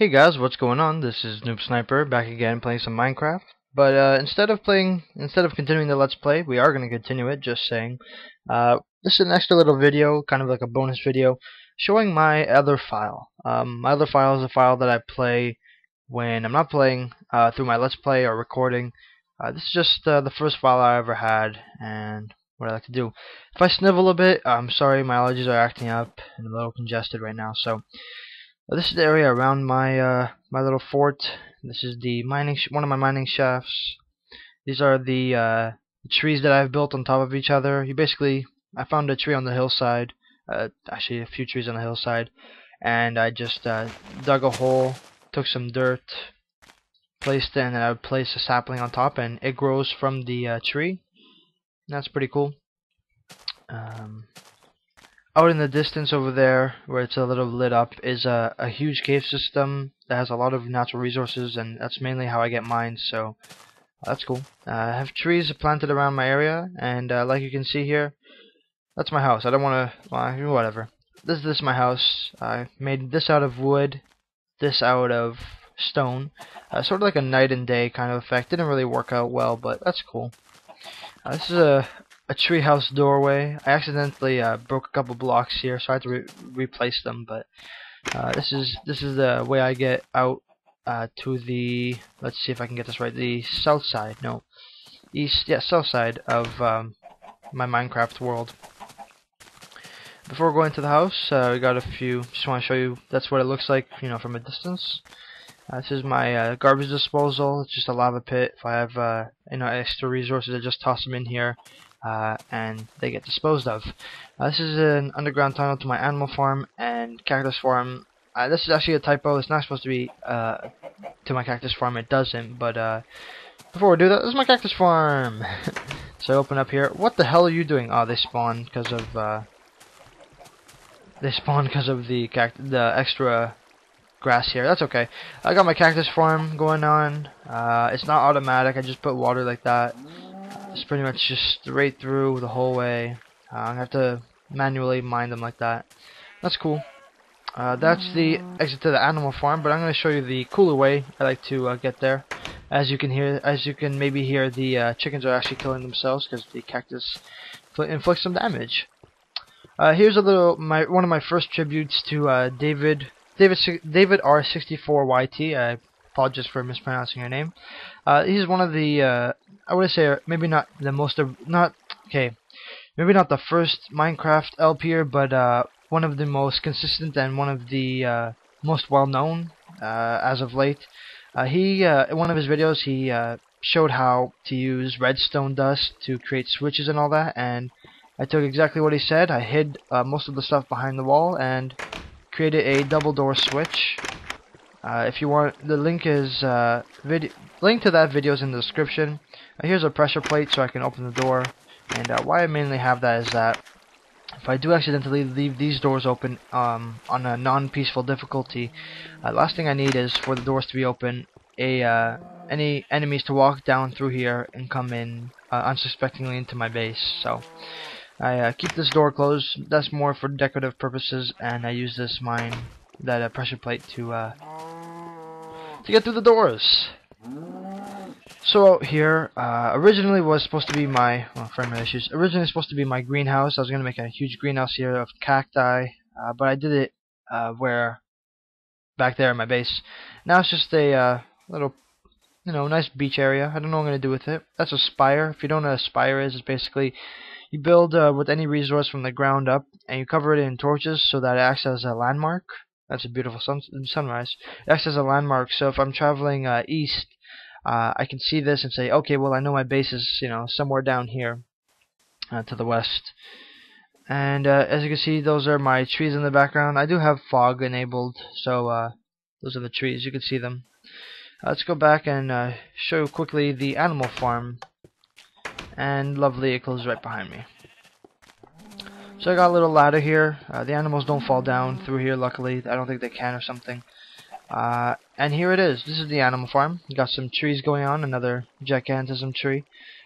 Hey guys, what's going on? This is Noob Sniper back again playing some Minecraft. But instead of continuing the Let's Play, we are going to continue it, just saying. This is an extra little video, kind of like a bonus video, showing my other file. My other file is a file that I play when I'm not playing through my Let's Play or recording. This is just the first file I ever had and what I like to do. If I snivel a bit, I'm sorry, my allergies are acting up and I'm a little congested right now, so... This is the area around my my little fort. This is the one of my mining shafts. These are the trees that I've built on top of each other. I found a tree on the hillside, actually a few trees on the hillside, and I just dug a hole, took some dirt, placed it, and then I would place a sapling on top, and it grows from the tree. And that's pretty cool. Out in the distance over there, where it's a little lit up, is a huge cave system that has a lot of natural resources, and that's mainly how I get mines, so that's cool. I have trees planted around my area, and like you can see here, that's my house. I don't want to... well, whatever. This is my house. I made this out of wood, this out of stone. Sort of like a night and day kind of effect. Didn't really work out well, but that's cool. This is a treehouse doorway. I accidentally broke a couple blocks here, so I had to replace them. But this is the way I get out to the. Let's see if I can get this right. The south side, no, east, yeah, south side of my Minecraft world. Before going to the house, we got a few. Just want to show you. That's what it looks like, you know, from a distance. This is my garbage disposal. It's just a lava pit. If I have you know, extra resources, I just toss them in here. And they get disposed of. This is an underground tunnel to my animal farm and cactus farm. This is actually a typo. It's not supposed to be to my cactus farm. It doesn't, but before we do that, this is my cactus farm. So I open up here. What the hell are you doing? Oh, they spawn because of the extra grass here. That's okay. I got my cactus farm going on. It's not automatic. I just put water like that. It's pretty much just straight through the whole way. I have to manually mine them like that. That's cool. That's the exit to the animal farm, but I'm going to show you the cooler way I like to get there. As you can maybe hear, the chickens are actually killing themselves because the cactus inflicts some damage. Here's a little one of my first tributes to David R64YT. I apologize for mispronouncing your name. He's one of the I would say maybe not the most maybe not the first Minecraft LP'er, but one of the most consistent and one of the most well known as of late. He in one of his videos he showed how to use redstone dust to create switches and all that, and I took exactly what he said. I hid most of the stuff behind the wall and created a double door switch. If you want, the link is link to that video is in the description. Here's a pressure plate so I can open the door, and why I mainly have that is that if I do accidentally leave these doors open on a non-peaceful difficulty, last thing I need is for the doors to be open, any enemies to walk down through here and come in unsuspectingly into my base. So I keep this door closed. That's more for decorative purposes, and I use this pressure plate to get through the doors. So out here, originally was supposed to be my originally supposed to be my greenhouse. I was gonna make a huge greenhouse here of cacti, but I did it where back there in my base. Now it's just a little, you know, nice beach area. I don't know what I'm gonna do with it. That's a spire. If you don't know what a spire is, it's basically you build with any resource from the ground up, and you cover it in torches so that it acts as a landmark. That's a beautiful sunrise. It acts as a landmark, so if I'm traveling east, I can see this and say, okay, well, I know my base is, you know, somewhere down here to the west. And as you can see, those are my trees in the background. I do have fog enabled, so those are the trees. You can see them. Let's go back and show quickly the animal farm. And lovely, it goes right behind me. So I got a little ladder here. The animals don't fall down through here, luckily. I don't think they can or something. And here it is. This is the animal farm. You got some trees going on. Another gigantism tree.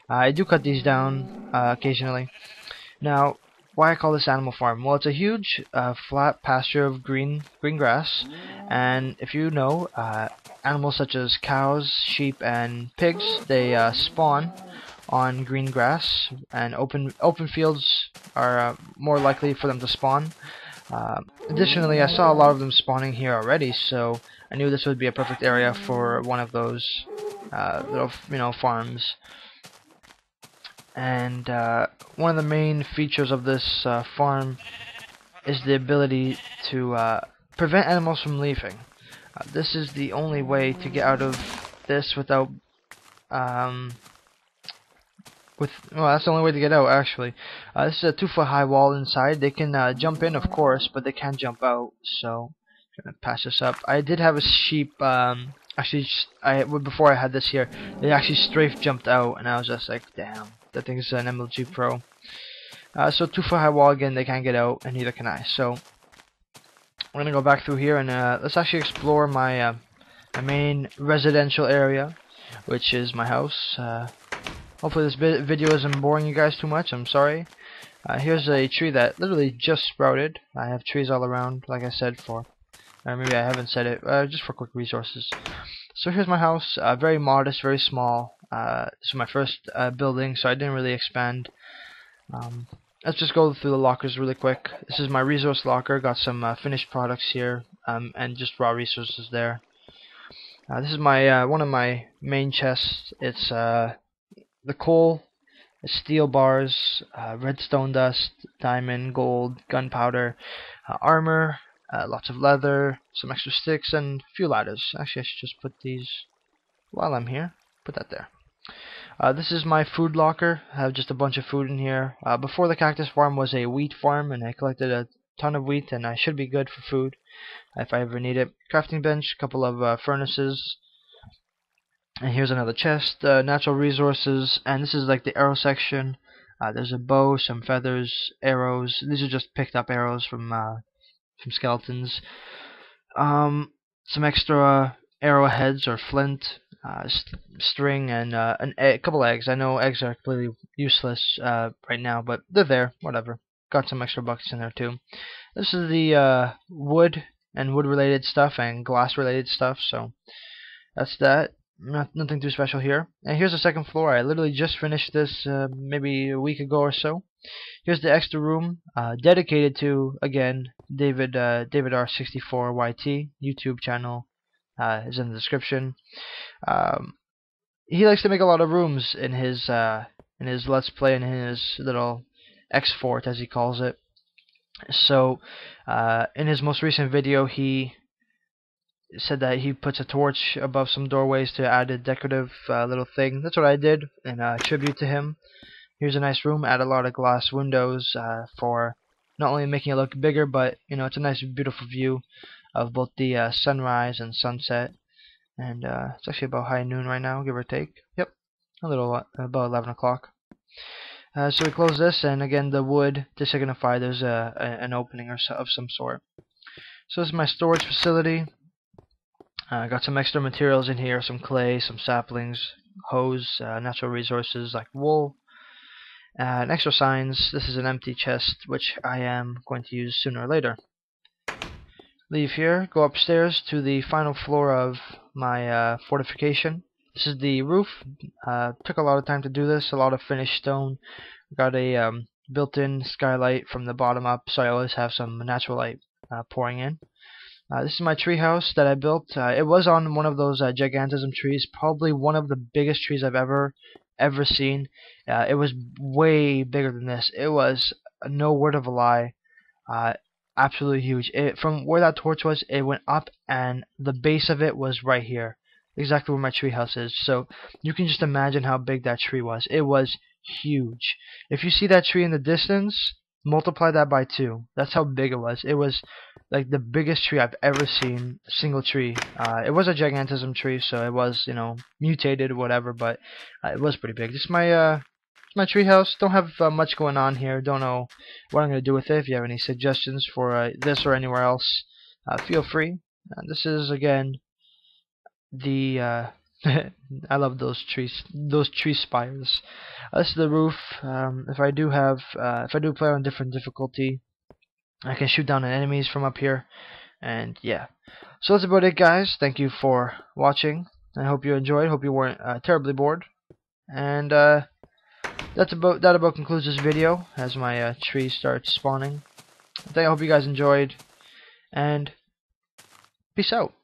I do cut these down occasionally. Now, Why I call this Animal Farm? Well, it's a huge flat pasture of green grass, and if you know, animals such as cows, sheep, and pigs, they spawn on green grass, and open fields are more likely for them to spawn. Additionally, I saw a lot of them spawning here already, so I knew this would be a perfect area for one of those little, you know, farms. And one of the main features of this farm is the ability to prevent animals from leaving. This is the only way to get out of this without well, that's the only way to get out, actually. This is a 2-foot-high wall inside. They can jump in, of course, but they can't jump out, so I'm gonna pass this up. I did have a sheep, actually, before I had this here, they actually strafe jumped out, and I was just like, damn, that thing's an MLG Pro. So 2-foot-high wall again, they can't get out, and neither can I. So I'm gonna go back through here, and let's actually explore my my main residential area, which is my house. Hopefully this video isn't boring you guys too much. I'm sorry. Here's a tree that literally just sprouted. I have trees all around, like I said, for maybe I haven't said it, just for quick resources. So here's my house, very modest, very small. This is my first building, so I didn't really expand. Let's just go through the lockers really quick. This is my resource locker. Got some finished products here, and just raw resources there. This is my one of my main chests. It's the coal, steel bars, redstone dust, diamond, gold, gunpowder, armor, lots of leather, some extra sticks, and a few ladders. Actually, I should just put these while I'm here. Put that there. This is my food locker. I have just a bunch of food in here. Before the cactus farm was a wheat farm, and I collected a ton of wheat, and I should be good for food if I ever need it. Crafting bench, a couple of furnaces, and here's another chest, natural resources, and this is like the arrow section. There's a bow, some feathers, arrows. These are just picked up arrows from skeletons. Some extra arrowheads or flint. String, and an egg, a couple eggs. I know eggs are completely useless right now, but they're there, whatever. Got some extra buckets in there too. This is the wood and wood related stuff and glass related stuff, so that's that. Nothing too special here. And here's the second floor. I literally just finished this maybe a week ago or so. Here's the extra room dedicated to, again, David R64YT YouTube channel. Is in the description. He likes to make a lot of rooms in his Let's Play and in his little export, as he calls it. So in his most recent video, he said that he puts a torch above some doorways to add a decorative little thing. That's what I did in tribute to him. Here's a nice room. Add a lot of glass windows for not only making it look bigger, but you know, it's a nice, beautiful view of both the sunrise and sunset, and it's actually about high noon right now, give or take. Yep, a little about 11 o'clock. So we close this, and again the wood to signify there's an opening or so of some sort. So this is my storage facility. I got some extra materials in here, some clay, some saplings, hose, natural resources like wool, and extra signs. This is an empty chest, which I am going to use sooner or later. Leave here, go upstairs to the final floor of my fortification. This is the roof. Took a lot of time to do this, a lot of finished stone. Got a built-in skylight from the bottom up, so I always have some natural light pouring in. This is my tree house that I built. It was on one of those gigantism trees, probably one of the biggest trees I've ever seen. It was way bigger than this. It was, no word of a lie, absolutely huge. It, from where that torch was, it went up, and the base of it was right here, exactly where my treehouse is. So you can just imagine how big that tree was. It was huge. If you see that tree in the distance, multiply that by 2. That's how big it was. It was like the biggest tree I've ever seen. Single tree. It was a gigantism tree, so it was, you know, mutated or whatever, but it was pretty big. This is my my treehouse. Don't have much going on here. Don't know what I'm going to do with it. If you have any suggestions for this or anywhere else, feel free. This is again the I love those tree spires. This is the roof. If I do play on different difficulty, I can shoot down at enemies from up here. And yeah, so that's about it, guys. Thank you for watching. I hope you enjoyed. Hope you weren't terribly bored. And that about concludes this video as my tree starts spawning. I hope you guys enjoyed, and peace out.